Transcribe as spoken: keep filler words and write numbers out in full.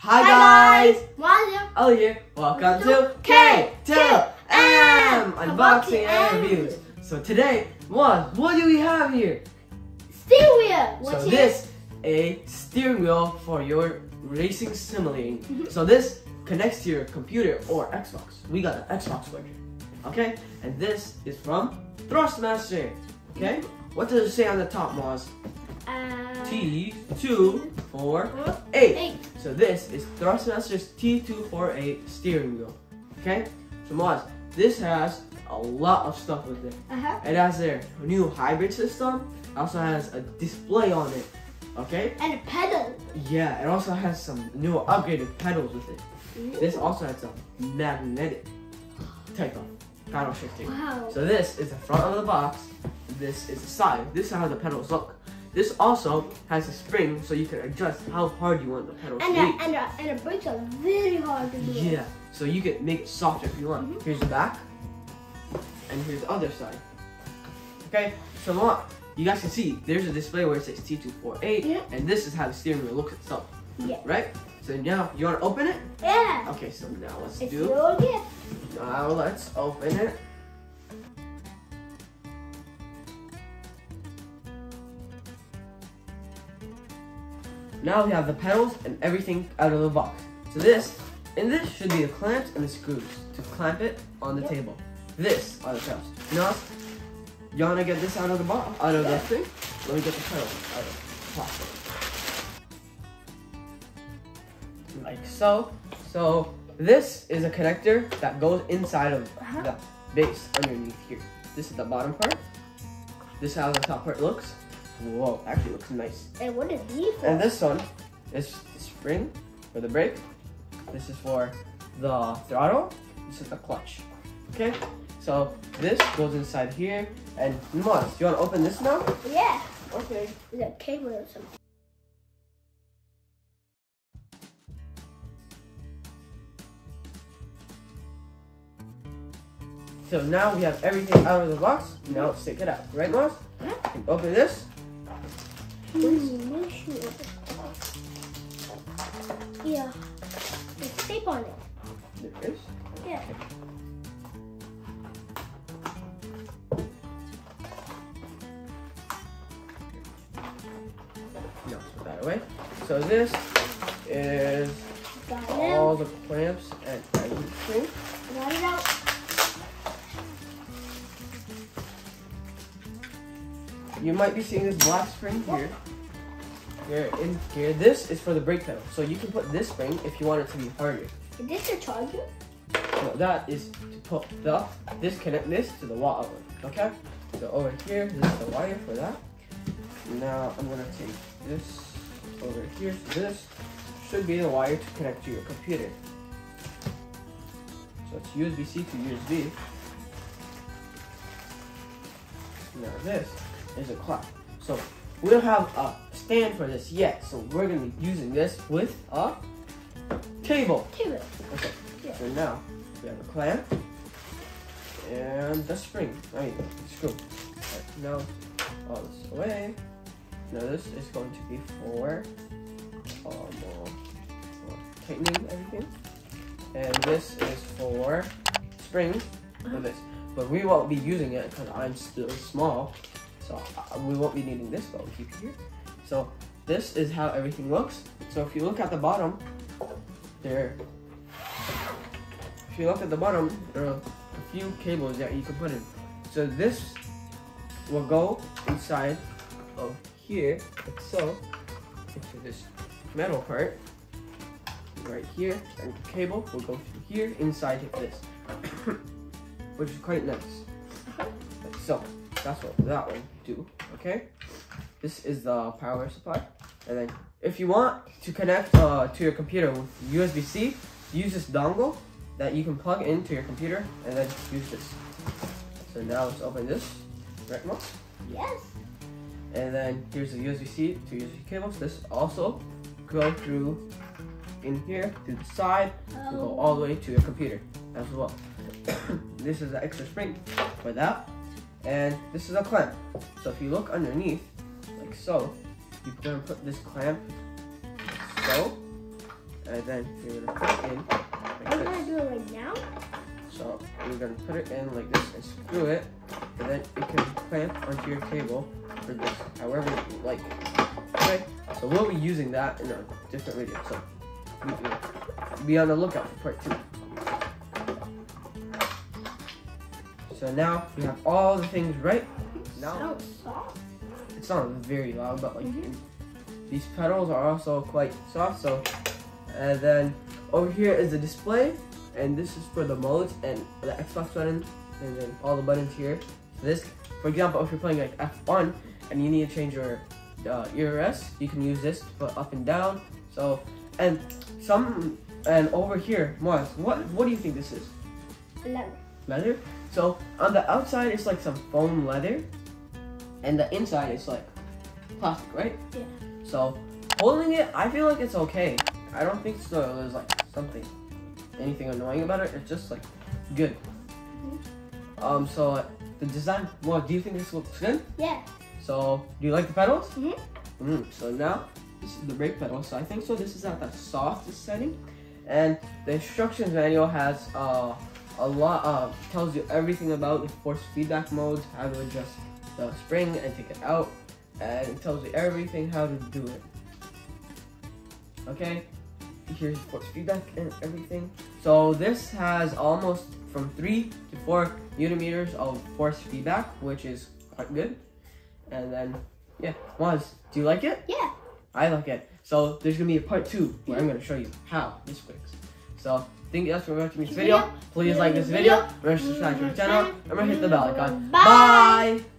Hi, Hi guys! Wazoo! Ollie here. Welcome to K two M Unboxing and Reviews. So today, Waz, what do we have here? Steering wheel! What's so this here? A steering wheel for your racing simulating. Mm-hmm. So this connects to your computer or Xbox. We got an Xbox one here. Okay? And this is from Thrustmaster. Okay? What does it say on the top, Waz? Uh, T two forty-eight. So this is Thrustmaster's T two forty-eight steering wheel. Okay? So Moz, this has a lot of stuff with it. Uh-huh. It has their new hybrid system. It also has a display on it. Okay? And a pedal. Yeah, it also has some new upgraded pedals with it. Ooh. This also has some magnetic type of paddle shifting. Wow. So this is the front of the box. This is the side. This is how the pedals look. This also has a spring, so you can adjust how hard you want the pedals and to be. And, and the brakes are very hard to do. Yeah, so you can make it softer if you want. Mm-hmm. Here's the back, and here's the other side. Okay, so look, you guys can see there's a display where it says T two forty-eight, yeah. And this is how the steering wheel looks itself. Yeah. Right? So now, you want to open it? Yeah. Okay, so now let's it's do it. Now let's open it. Now we have the pedals and everything out of the box. So this, and this should be the clamps and the screws to clamp it on the yep. table. This are the pedals. Now, you wanna get this out of the box, out of yeah. the thing? Let me get the pedals out of the plastic. Like so. So this is a connector that goes inside of uh-huh. the base underneath here. This is the bottom part. This is how the top part looks. Whoa, actually looks nice. And what is this for? And this one is the spring for the brake. This is for the throttle. This is the clutch. Okay, so this goes inside here. And Moz, you want to open this now? Yeah. Okay. Is it a cable or something? So now we have everything out of the box. Now let's take it out. Right, Moz? Yeah. Open this. Please. Yeah, there's tape on it. There is? Yeah. Okay. No, put that away. So this is all the clamps and everything. Got it out. You might be seeing this black spring here. Here in here. This is for the brake pedal. So you can put this spring if you want it to be harder. Is this your charger? No, that is to put the this connect this to the wall outlet. Okay? So over here, this is the wire for that. Now I'm gonna take this over here. So this should be the wire to connect to your computer. So it's U S B C to U S B. Now this. Is a clock. So we don't have a stand for this yet, so we're gonna be using this with a cable. Cable. Okay. Yeah. So now we have a clamp and the spring. I mean screw. Right, now all this away. Now this is going to be for um, uh, tightening everything, and this is for spring uh-huh. for this. But we won't be using it because I'm still small. So uh, we won't be needing this, but we'll keep it here. So this is how everything looks. So if you look at the bottom, there. If you look at the bottom, there are a few cables that you can put in. So this will go inside of here, like so, into this metal part right here, and the cable will go through here inside of this, which is quite nice. Like so. That's what that one do, okay? This is the power supply. And then if you want to connect uh, to your computer with U S B C, use this dongle that you can plug into your computer and then use this. So now let's open this, right, Mom? Yes. And then here's the U S B C to U S B cables. This also go through in here, through the side, oh. Go all the way to your computer as well. This is the extra spring for that. And this is a clamp. So if you look underneath, like so, you're gonna put this clamp so, and then you're gonna put it in like I'm this. Gonna do it like now? So you're gonna put it in like this and screw it, and then it can clamp onto your table for this, however you like. Okay, so we'll be using that in a different video, so be on the lookout for part two. So now you have all the things right. Now it's soft. It's not very loud, but like mm-hmm. these pedals are also quite soft. So, and then over here is the display, and this is for the modes and the Xbox button, and then all the buttons here. So this, for example, if you're playing like F one and you need to change your uh, E R S, you can use this to put up and down. So, and some, and over here, Mars, what what do you think this is? Leather. Leather. So on the outside it's like some foam leather, and the inside is like plastic, right? Yeah. So holding it, I feel like it's okay. I don't think so there's like something, anything annoying about it. It's just like good. Mm-hmm. Um. So uh, the design. Well, do you think this looks good? Yeah. So do you like the pedals? Mhm. Mm, so now this is the brake pedal. So I think so. This is at the softest setting, and the instructions manual has uh. a lot uh, tells you everything about the force feedback modes, how to adjust the spring and take it out, and it tells you everything how to do it. Okay, here's force feedback and everything. So this has almost from three to four newton meters of force feedback, which is quite good. And then yeah, Maz, do you like it? Yeah, I like it. So there's gonna be a part two where I'm gonna show you how this works. So thank you guys for watching this video. Please like this video, remember to subscribe to our channel, and remember to hit the bell icon. Bye! Bye.